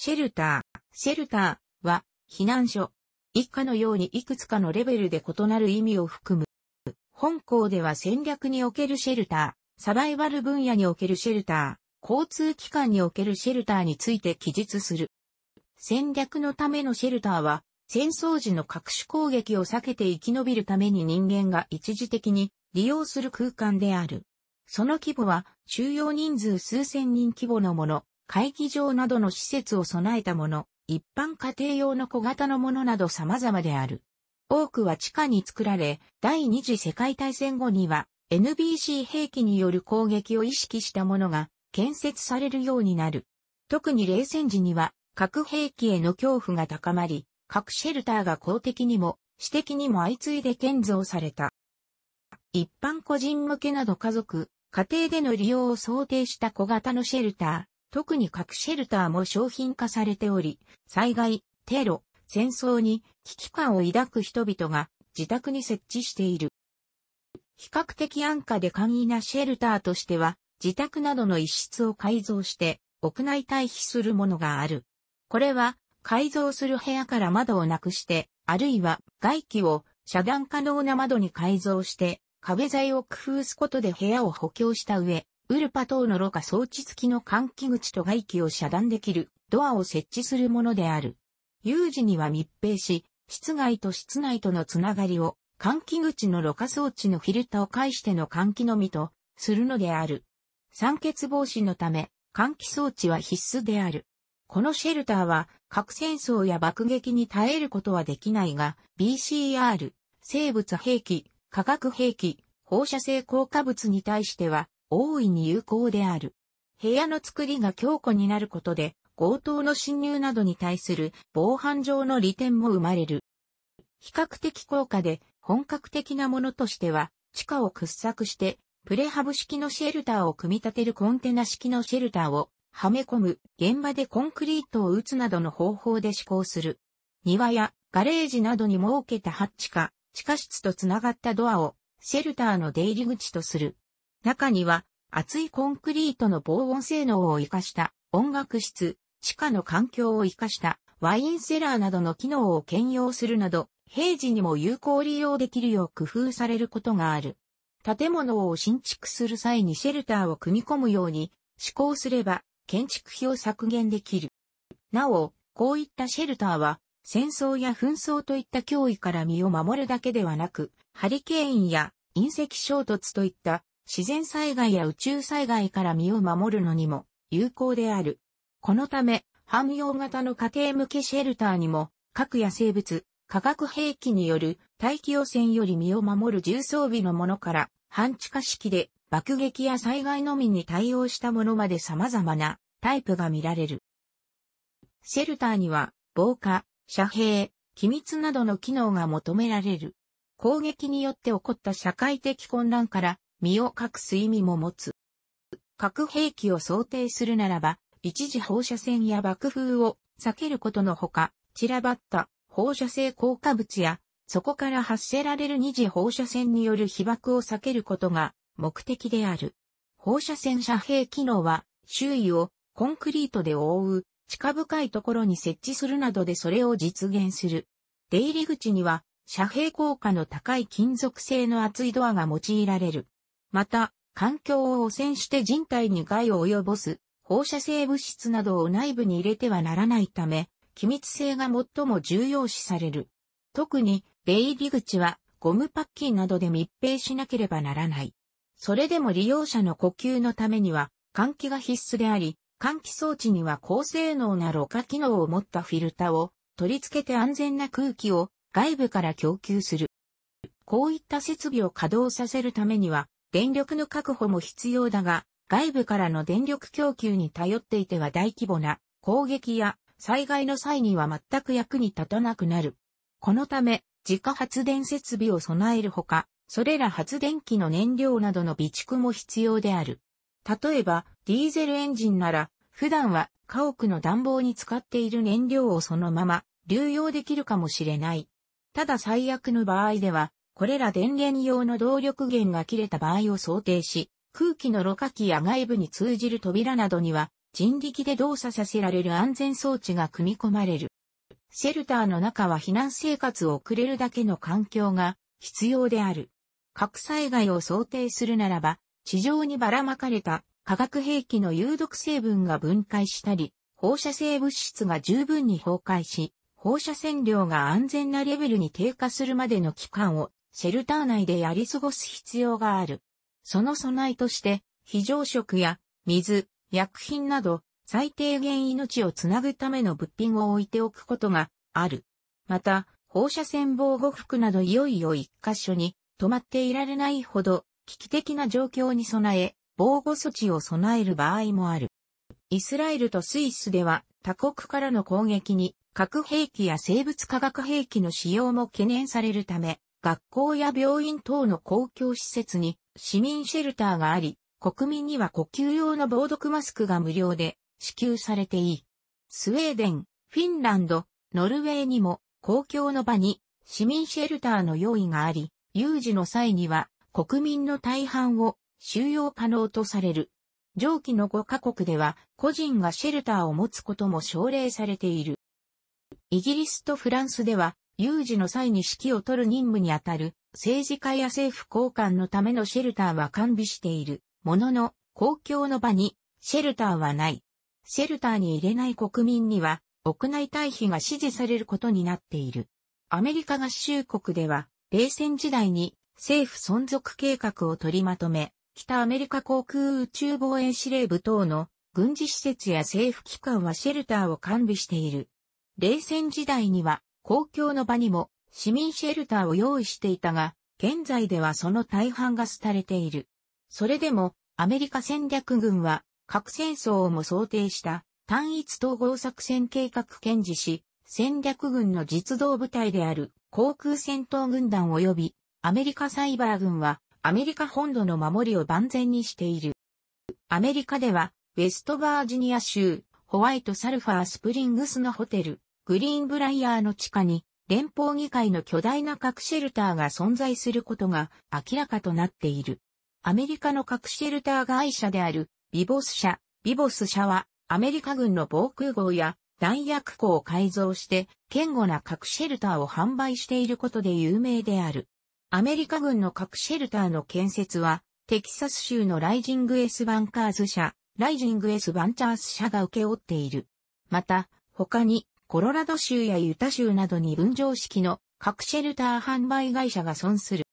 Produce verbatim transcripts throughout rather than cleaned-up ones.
シェルター。シェルターは避難所。以下のようにいくつかのレベルで異なる意味を含む。本項では戦略におけるシェルター、サバイバル分野におけるシェルター、交通機関におけるシェルターについて記述する。戦略のためのシェルターは、戦争時の各種攻撃を避けて生き延びるために人間が一時的に利用する空間である。その規模は収容人数数千人規模のもの、会議場などの施設を備えたもの、一般家庭用の小型のものなど様々である。多くは地下に作られ、第二次世界大戦後には エヌビーシー 兵器による攻撃を意識したものが建設されるようになる。特に冷戦時には核兵器への恐怖が高まり、核シェルターが公的にも、私的にも相次いで建造された。一般個人向けなど家族、家庭での利用を想定した小型のシェルター、特に核シェルターも商品化されており、災害、テロ、戦争に危機感を抱く人々が自宅に設置している。比較的安価で簡易なシェルターとしては、自宅などの一室を改造して屋内退避するものがある。これは、改造する部屋から窓をなくして、あるいは外気を遮断可能な窓に改造して、壁材を工夫すことで部屋を補強した上、ウルパ等のろ過装置付きの換気口と外気を遮断できるドアを設置するものである。有事には密閉し、室外と室内とのつながりを換気口のろ過装置のフィルターを介しての換気のみとするのである。酸欠防止のため、換気装置は必須である。このシェルターは核戦争や爆撃に耐えることはできないが、ビーシーアール、生物兵器、化学兵器、放射性硬化物に対しては大いに有効である。部屋の作りが強固になることで、強盗の侵入などに対する防犯上の利点も生まれる。比較的高価で本格的なものとしては、地下を掘削して、プレハブ式のシェルターを組み立てるコンテナ式のシェルターを、はめ込む、現場でコンクリートを打つなどの方法で施行する。庭やガレージなどに設けたハッチか、地下室とつながったドアをシェルターの出入り口とする。中には、厚いコンクリートの防音性能を生かした音楽室、地下の環境を生かしたワインセラーなどの機能を兼用するなど、平時にも有効利用できるよう工夫されることがある。建物を新築する際にシェルターを組み込むように施行すれば、建築費を削減できる。なお、こういったシェルターは、戦争や紛争といった脅威から身を守るだけではなく、ハリケーンや隕石衝突といった自然災害や宇宙災害から身を守るのにも有効である。このため、汎用型の家庭向けシェルターにも、核や生物、化学兵器による大気汚染より身を守る重装備のものから、半地下式で、爆撃や災害のみに対応したものまで様々なタイプが見られる。シェルターには防火、遮蔽、機密などの機能が求められる。攻撃によって起こった社会的混乱から身を隠す意味も持つ。核兵器を想定するならば、一時放射線や爆風を避けることのほか、散らばった放射性硬化物や、そこから発せられる二次放射線による被爆を避けることが、目的である。放射線遮蔽機能は、周囲をコンクリートで覆う、地下深いところに設置するなどでそれを実現する。出入り口には、遮蔽効果の高い金属製の厚いドアが用いられる。また、環境を汚染して人体に害を及ぼす、放射性物質などを内部に入れてはならないため、気密性が最も重要視される。特に、出入り口は、ゴムパッキンなどで密閉しなければならない。それでも利用者の呼吸のためには換気が必須であり、換気装置には高性能なろ過機能を持ったフィルタを取り付けて安全な空気を外部から供給する。こういった設備を稼働させるためには電力の確保も必要だが、外部からの電力供給に頼っていては大規模な攻撃や災害の際には全く役に立たなくなる。このため自家発電設備を備えるほか、それら発電機の燃料などの備蓄も必要である。例えば、ディーゼルエンジンなら、普段は家屋の暖房に使っている燃料をそのまま流用できるかもしれない。ただ最悪の場合では、これら電源用の動力源が切れた場合を想定し、空気のろ過器や外部に通じる扉などには人力で動作させられる安全装置が組み込まれる。シェルターの中は避難生活を送れるだけの環境が必要である。核災害を想定するならば、地上にばらまかれた化学兵器の有毒成分が分解したり、放射性物質が十分に崩壊し、放射線量が安全なレベルに低下するまでの期間をシェルター内でやり過ごす必要がある。その備えとして、非常食や水、薬品など最低限命をつなぐための物品を置いておくことがある。また、放射線防護服などいよいよ一箇所に止まっていられないほど危機的な状況に備え、防護措置を備える場合もある。イスラエルとスイスでは他国からの攻撃に核兵器や生物化学兵器の使用も懸念されるため、学校や病院等の公共施設に市民シェルターがあり、国民には呼吸用の防毒マスクが無料で支給されていい。スウェーデン、フィンランド、ノルウェーにも公共の場に市民シェルターの用意があり、有事の際には国民の大半を収容可能とされる。上記のごかこくでは個人がシェルターを持つことも奨励されている。イギリスとフランスでは有事の際に指揮を取る任務にあたる政治家や政府高官のためのシェルターは完備しているものの、公共の場にシェルターはない。シェルターに入れない国民には屋内退避が指示されることになっている。アメリカ合衆国では冷戦時代に政府存続計画を取りまとめ、北アメリカ航空宇宙防衛司令部等の軍事施設や政府機関はシェルターを完備している。冷戦時代には公共の場にも市民シェルターを用意していたが、現在ではその大半が廃れている。それでもアメリカ戦略軍は核戦争をも想定した単一統合作戦計画堅持し、戦略軍の実動部隊である航空戦闘軍団及びアメリカサイバー軍はアメリカ本土の守りを万全にしている。アメリカではウェストバージニア州ホワイトサルファースプリングスのホテルグリーンブライヤーの地下に連邦議会の巨大な核シェルターが存在することが明らかとなっている。アメリカの核シェルター会社であるビボス社、ビボス社はアメリカ軍の防空壕や弾薬庫を改造して堅固な核シェルターを販売していることで有名である。アメリカ軍の核シェルターの建設はテキサス州のライジング・エス・バンカーズ社、ライジング・エス・バンチャース社が請け負っている。また他にコロラド州やユタ州などに分譲式の核シェルター販売会社が存する。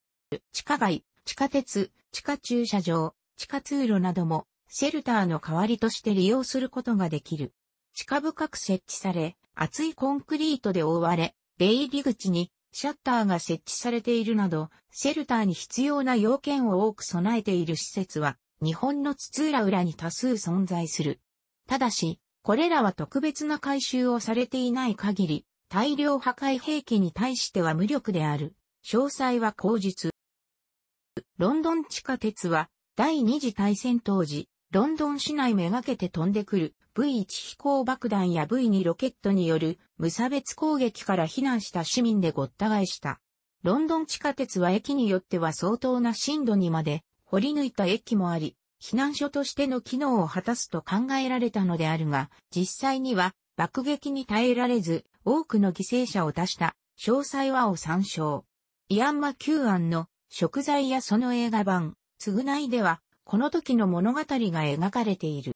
地下街、地下鉄、地下駐車場、地下通路などもシェルターの代わりとして利用することができる。地下深く設置され、厚いコンクリートで覆われ、出入り口にシャッターが設置されているなど、シェルターに必要な要件を多く備えている施設は、日本の津々浦々に多数存在する。ただし、これらは特別な改修をされていない限り、大量破壊兵器に対しては無力である。詳細は後日。ロンドン地下鉄は第二次大戦当時、ロンドン市内めがけて飛んでくる ブイワン 飛行爆弾や ブイツー ロケットによる無差別攻撃から避難した市民でごった返した。ロンドン地下鉄は駅によっては相当な深度にまで掘り抜いた駅もあり、避難所としての機能を果たすと考えられたのであるが、実際には爆撃に耐えられず多くの犠牲者を出した。詳細はを参照。イアン・マキューアンの贖罪やその映画版、償いでは、この時の物語が描かれている。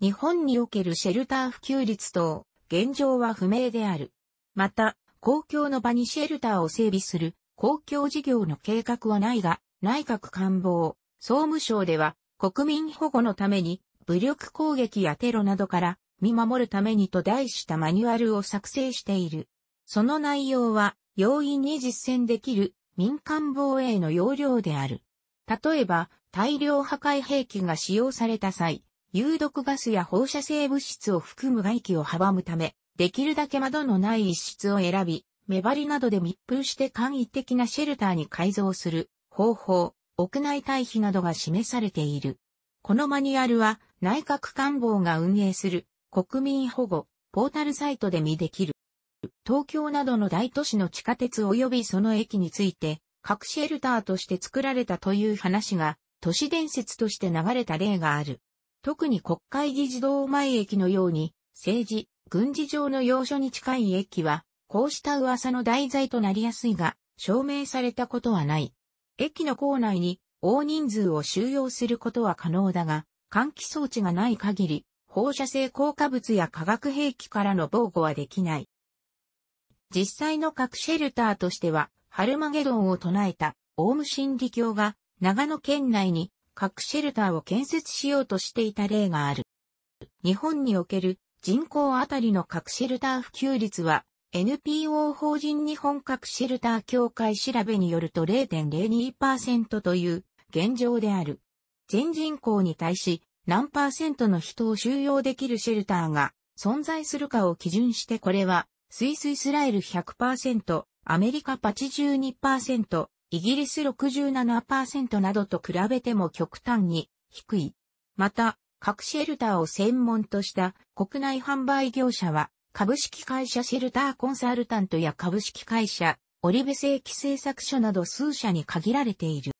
日本におけるシェルター普及率等、現状は不明である。また、公共の場にシェルターを整備する公共事業の計画はないが、内閣官房、総務省では、国民保護のために、武力攻撃やテロなどから身守るためにと題したマニュアルを作成している。その内容は、容易に実践できる。民間防衛の要領である。例えば、大量破壊兵器が使用された際、有毒ガスや放射性物質を含む外気を阻むため、できるだけ窓のない一室を選び、目張りなどで密封して簡易的なシェルターに改造する方法、屋内退避などが示されている。このマニュアルは、内閣官房が運営する国民保護ポータルサイトで見できる。東京などの大都市の地下鉄及びその駅について、核シェルターとして作られたという話が、都市伝説として流れた例がある。特に国会議事堂前駅のように、政治、軍事上の要所に近い駅は、こうした噂の題材となりやすいが、証明されたことはない。駅の構内に大人数を収容することは可能だが、換気装置がない限り、放射性硬化物や化学兵器からの防護はできない。実際の核シェルターとしては、ハルマゲドンを唱えたオウム真理教が長野県内に核シェルターを建設しようとしていた例がある。日本における人口あたりの核シェルター普及率は、エヌピーオー 法人日本核シェルター協会調べによると ゼロ点ゼロにパーセント という現状である。全人口に対し何パーセントの人を収容できるシェルターが存在するかを基準してこれはスイス・イスラエル ひゃくパーセント、アメリカ はちじゅうにパーセント、イギリス ろくじゅうななパーセント などと比べても極端に低い。また、核シェルターを専門とした国内販売業者は株式会社シェルターコンサルタントや株式会社、オリベ製機製作所など数社に限られている。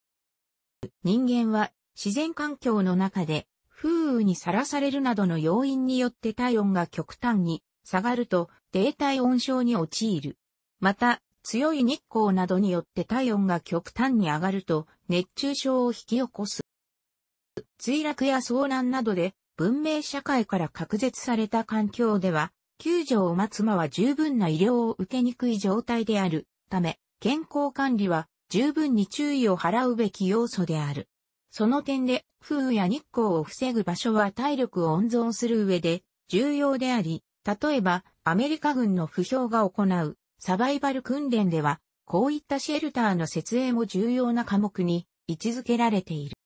人間は自然環境の中で風雨にさらされるなどの要因によって体温が極端に下がると低体温症に陥る。また、強い日光などによって体温が極端に上がると熱中症を引き起こす。墜落や遭難などで文明社会から隔絶された環境では、救助を待つ間は十分な医療を受けにくい状態であるため、健康管理は十分に注意を払うべき要素である。その点で、風雨や日光を防ぐ場所は体力を温存する上で重要であり、例えばアメリカ軍の歩兵が行うサバイバル訓練では、こういったシェルターの設営も重要な科目に位置づけられている。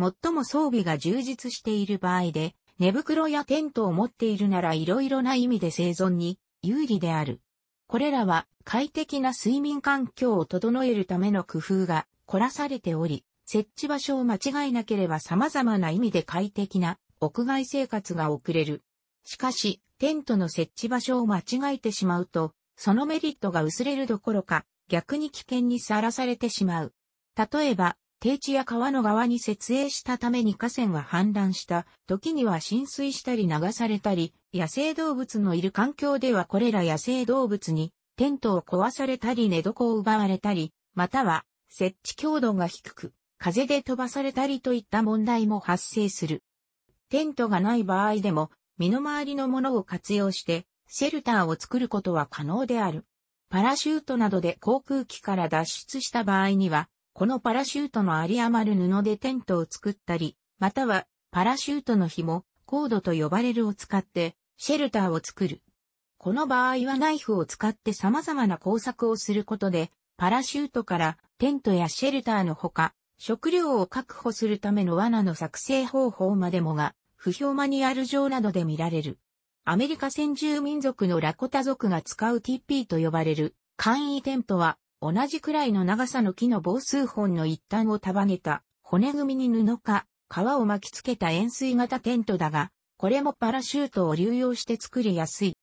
最も装備が充実している場合で、寝袋やテントを持っているなら色々な意味で生存に有利である。これらは快適な睡眠環境を整えるための工夫が凝らされており、設置場所を間違えなければ様々な意味で快適な屋外生活が送れる。しかし、テントの設置場所を間違えてしまうと、そのメリットが薄れるどころか逆に危険にさらされてしまう。例えば、低地や川の側に設営したために河川が氾濫した時には浸水したり流されたり、野生動物のいる環境ではこれら野生動物にテントを壊されたり寝床を奪われたり、または設置強度が低く、風で飛ばされたりといった問題も発生する。テントがない場合でも身の回りのものを活用してシェルターを作ることは可能である。パラシュートなどで航空機から脱出した場合には、このパラシュートの有り余る布でテントを作ったり、またはパラシュートの紐、コードと呼ばれるを使ってシェルターを作る。この場合はナイフを使って様々な工作をすることで、パラシュートからテントやシェルターのほか、食料を確保するための罠の作成方法までもが、不評マニュアル上などで見られる。アメリカ先住民族のラコタ族が使う ティーピー と呼ばれる簡易テントは、同じくらいの長さの木の棒数本の一端を束ねた骨組みに布か皮を巻きつけた円錐型テントだが、これもパラシュートを流用して作りやすい。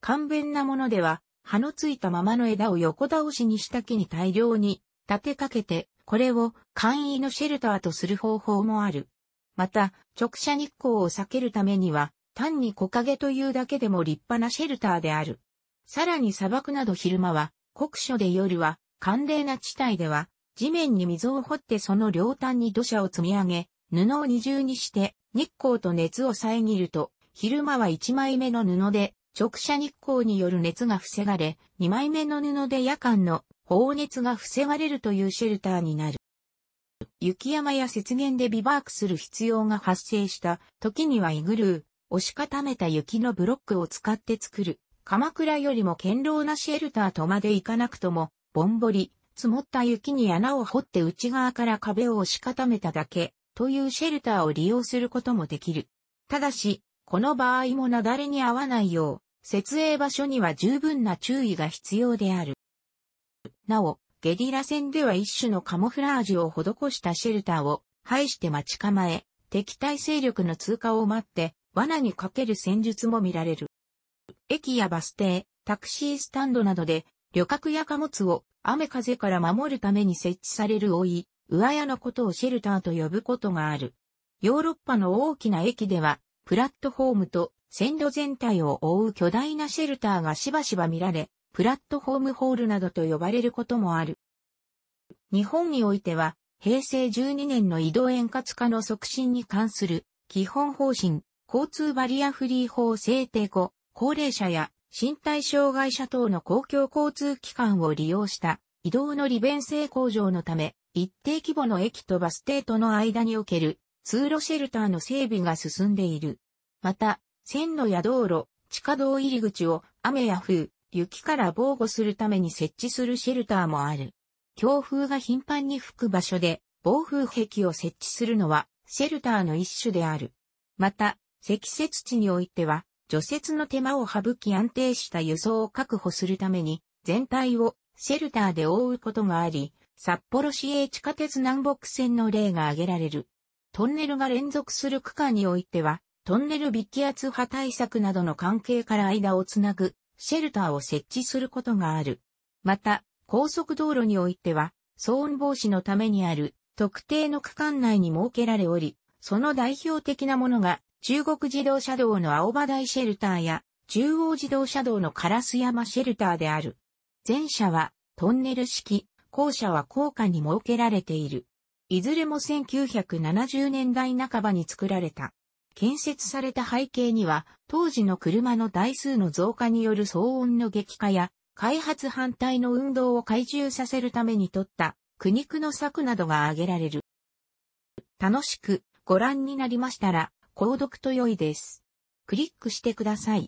簡便なものでは、葉のついたままの枝を横倒しにした木に大量に立てかけて、これを簡易のシェルターとする方法もある。また、直射日光を避けるためには、単に木陰というだけでも立派なシェルターである。さらに砂漠など昼間は、酷暑で夜は、寒冷な地帯では、地面に溝を掘ってその両端に土砂を積み上げ、布を二重にして、日光と熱を遮ると、昼間はいちまいめの布で、直射日光による熱が防がれ、にまいめの布で夜間の放熱が防がれるというシェルターになる。雪山や雪原でビバークする必要が発生した時にはイグルー、押し固めた雪のブロックを使って作る。鎌倉よりも堅牢なシェルターとまでいかなくとも、ぼんぼり、積もった雪に穴を掘って内側から壁を押し固めただけ、というシェルターを利用することもできる。ただし、この場合も雪崩に遭わないよう、設営場所には十分な注意が必要である。なお、ゲリラ戦では一種のカモフラージュを施したシェルターを、配して待ち構え、敵対勢力の通過を待って、罠にかける戦術も見られる。駅やバス停、タクシースタンドなどで、旅客や貨物を雨風から守るために設置される覆い、上屋のことをシェルターと呼ぶことがある。ヨーロッパの大きな駅では、プラットフォームと線路全体を覆う巨大なシェルターがしばしば見られ、プラットフォームホールなどと呼ばれることもある。日本においては、へいせいじゅうにねんの移動円滑化の促進に関する基本方針、交通バリアフリー法制定後、高齢者や身体障害者等の公共交通機関を利用した移動の利便性向上のため、一定規模の駅とバス停との間における通路シェルターの整備が進んでいる。また、線路や道路、地下道入り口を雨や風、雪から防護するために設置するシェルターもある。強風が頻繁に吹く場所で防風壁を設置するのはシェルターの一種である。また、積雪地においては除雪の手間を省き安定した輸送を確保するために全体をシェルターで覆うことがあり、札幌市営地下鉄南北線の例が挙げられる。トンネルが連続する区間においてはトンネル微気圧波対策などの関係から間をつなぐシェルターを設置することがある。また、高速道路においては、騒音防止のためにある特定の区間内に設けられおり、その代表的なものが中国自動車道の青葉台シェルターや中央自動車道の烏山シェルターである。前者はトンネル式、後者は高架に設けられている。いずれもせんきゅうひゃくななじゅうねんだいなかばに作られた。建設された背景には、当時の車の台数の増加による騒音の激化や、開発反対の運動を懐柔させるために取った苦肉の策などが挙げられる。楽しくご覧になりましたら、購読と良いです。クリックしてください。